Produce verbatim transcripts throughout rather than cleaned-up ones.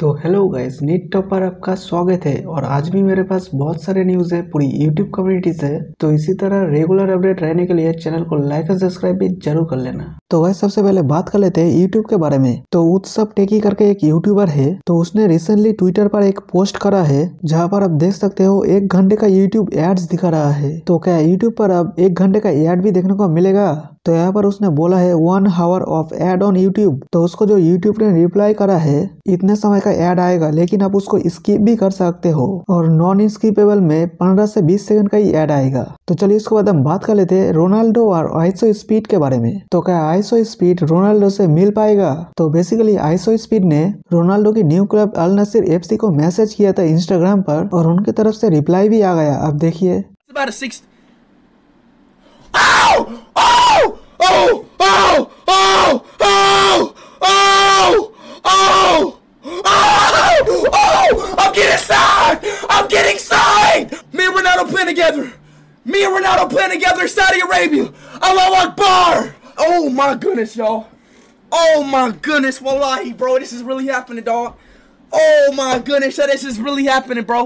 तो hello guys, NEET top पर आपका स्वागत है। और आज भी मेरे पास बहुत सारे न्यूज़ है पूरी यूट्यूब कम्युनिटी से, तो इसी तरह रेगुलर अपडेट रहने के लिए चैनल को लाइक और सब्सक्राइब भी जरूर कर लेना। तो गाइस सबसे पहले बात कर लेते हैं यूट्यूब के बारे में। तो उत्सव टेकी करके एक यूट्यूबर है, तो उसने रिसेंटली ट्विटर पर एक पोस्ट करा है जहाँ पर आप देख सकते हो एक घंटे का यूट्यूब एड्स दिखा रहा है। तो क्या यूट्यूब पर अब एक घंटे का एड भी देखने को मिलेगा? तो यहाँ पर उसने बोला है one hour of ad on YouTube. तो उसको जो यूट्यूब ने रिप्लाई करा है इतने समय का एड आएगा, लेकिन आप उसको स्किप भी कर सकते हो और नॉन स्किपेबल में पंद्रह से बीस सेकंड का ही एड आएगा। तो चलिए इसके बाद हम बात कर लेते हैं रोनाल्डो और आइशोस्पीड के बारे में। तो क्या आइशोस्पीड रोनाल्डो से मिल पाएगा? तो बेसिकली आइशोस्पीड ने रोनाल्डो की new club Al Nassr F C को मैसेज किया था इंस्टाग्राम पर और उनकी तरफ से रिप्लाई भी आ गया। आप देखिए। Oh! Oh! Oh! Oh! Oh! Oh! Oh! Oh! I'm getting signed! I'm getting signed! Me and Ronaldo playing together! Me and Ronaldo playing together in Saudi Arabia! Allah Akbar! Oh my goodness, y'all! Oh my goodness, wallahi, bro, this is really happening, dog! Oh my goodness, this is really happening, bro!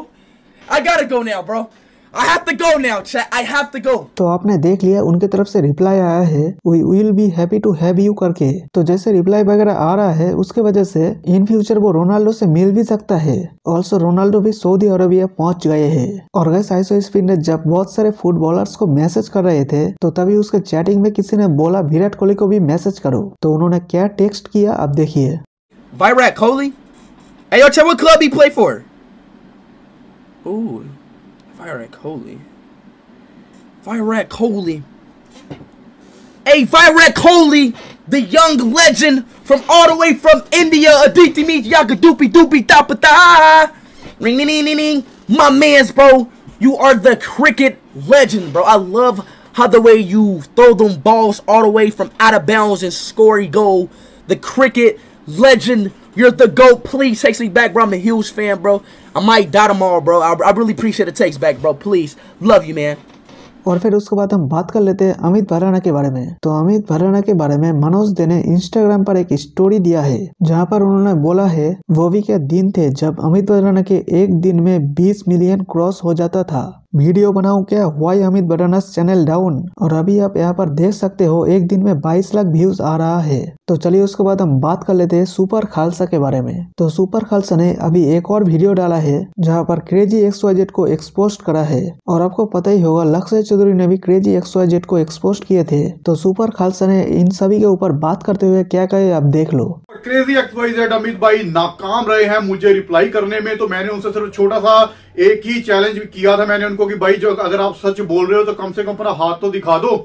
I gotta go now, bro! I have to go now, chat. I have to go. तो आपने देख लिया उनके तरफ से reply आया है We will be happy to have you करके। तो जैसे रिप्लाई वगैरह आ रहा है उसके वजह से इन फ्यूचर वो रोनाल्डो से मिल भी सकता है। ऑल्सो रोनाल्डो भी सऊदी अरबिया पहुंच गए हैं। और गाइस आइशोस्पीड ने जब बहुत सारे फुटबॉलर्स को मैसेज कर रहे थे तो तभी उसके चैटिंग में किसी ने बोला विराट कोहली को भी मैसेज करो। तो उन्होंने क्या टेक्स्ट किया आप देखिए। Virat Kohli? Hey, yo, chat, what club he play for? Ooh. Virat Kohli. Virat Kohli. Hey, Virat Kohli, the young legend from all the way from India. Aditya Mehta, yaka doopy doopy tapata. Ring ding ding ding. My man's bro, you are the cricket legend, bro. I love how the way you throw them balls all the way from out of bounds and score a goal. The cricket legend. You're the GOAT. Please take me back, bro. I'm a huge fan, bro. I might die tomorrow, bro. I, I really appreciate the takes back, bro. Please. Love you, man. और फिर उसके बाद हम बात कर लेते हैं अमित भडाना के बारे में। तो अमित भडाना के बारे में मनोज दे ने इंस्टाग्राम पर एक स्टोरी दिया है जहां पर उन्होंने बोला है वो भी क्या दिन थे जब अमित भडाना के एक दिन में बीस मिलियन क्रॉस हो जाता था। वीडियो बनाऊं क्या? Why Amit Bhadana channel down. और अभी आप यहाँ पर देख सकते हो एक दिन में बाईस लाख व्यूज आ रहा है। तो चलिए उसके बाद हम बात कर लेते हैं सुपर खालसा के बारे में। तो सुपर खालसा ने अभी एक और वीडियो डाला है जहाँ पर क्रेजी एक्स वाई जेड को एक्सपोज करा है। और आपको पता ही होगा लक्ष्य चौधरी ने भी क्रेजी एक्स वाई जेड को एक्सपोज किए थे। तो सुपर खालसा ने इन सभी के ऊपर बात करते हुए क्या कहे आप देख लो। Crazy X Y Z Amit भाई नाकाम रहे हैं मुझे रिप्लाई करने में, तो मैंने उनसे सिर्फ छोटा सा एक ही चैलेंज किया था मैंने उनको कि भाई जो अगर आप सच बोल रहे हो तो कम से कम अपना हाथ तो दिखा दो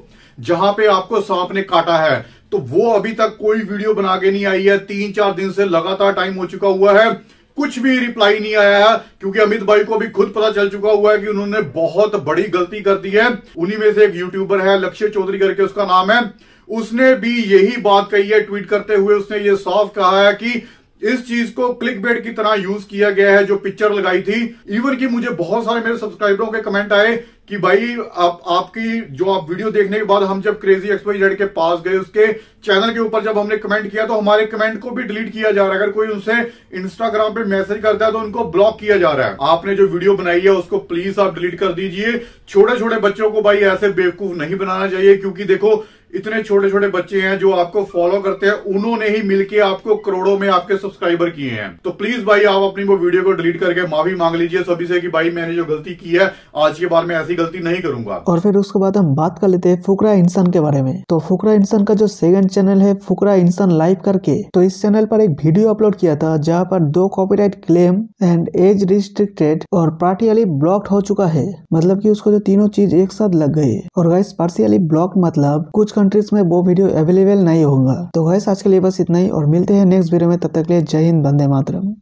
जहां पे आपको सांप ने काटा है। तो वो अभी तक कोई वीडियो बना के नहीं आई है। तीन चार दिन से लगातार टाइम हो चुका हुआ है, कुछ भी रिप्लाई नहीं आया है, क्योंकि अमित भाई को भी खुद पता चल चुका हुआ है कि उन्होंने बहुत बड़ी गलती कर दी है। उन्हीं में से एक यूट्यूबर है लक्ष्य चौधरी करके उसका नाम है, उसने भी यही बात कही है ट्वीट करते हुए। उसने ये साफ कहा है कि इस चीज को क्लिक बेट की तरह यूज किया गया है जो पिक्चर लगाई थी। इवन कि मुझे बहुत सारे मेरे सब्सक्राइबरों के कमेंट आए कि भाई आप आपकी जो आप वीडियो देखने के बाद हम जब क्रेजी एक्स वाई जेड के पास गए उसके चैनल के ऊपर जब हमने कमेंट किया तो हमारे कमेंट को भी डिलीट किया जा रहा है। अगर कोई उनसे इंस्टाग्राम पे मैसेज करता है तो उनको ब्लॉक किया जा रहा है। आपने जो वीडियो बनाई है उसको प्लीज आप डिलीट कर दीजिए। छोटे छोटे बच्चों को भाई ऐसे बेवकूफ नहीं बनाना चाहिए, क्योंकि देखो इतने छोटे छोटे बच्चे हैं जो आपको फॉलो करते हैं, उन्होंने ही मिलके आपको करोड़ों में आपके सब्सक्राइबर किए हैं। तो प्लीज भाई आप अपनी वो वीडियो को डिलीट करके माफी मांग लीजिए सभी से कि भाई मैंने जो गलती की है आज के बार मैं ऐसी गलती नहीं करूंगा। और फिर उसके बाद हम बात कर लेते हैं फुकरा इंसान के बारे में। तो फुकरा इंसान का जो सेकंड चैनल है फुकरा इंसान लाइव करके, तो इस चैनल पर एक वीडियो अपलोड किया था जहाँ पर दो copyright claim and age restricted और पार्शियली ब्लॉक्ड हो चुका है। मतलब की उसको जो तीनों चीज एक साथ लग गई। और गाइस पार्शियली ब्लॉक मतलब कुछ कंट्रीज में वो वीडियो अवेलेबल नहीं होगा। तो गाइस आज के लिए बस इतना ही और मिलते हैं नेक्स्ट वीडियो में। तब तक के लिए जय हिंद, वंदे मातरम।